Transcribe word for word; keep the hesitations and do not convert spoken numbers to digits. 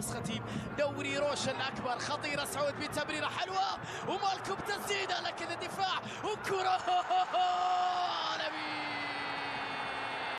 خطيب دوري روشن اكبر خطيره سعود بتمريره حلوه ومالكم تسديده لكن الدفاع وكره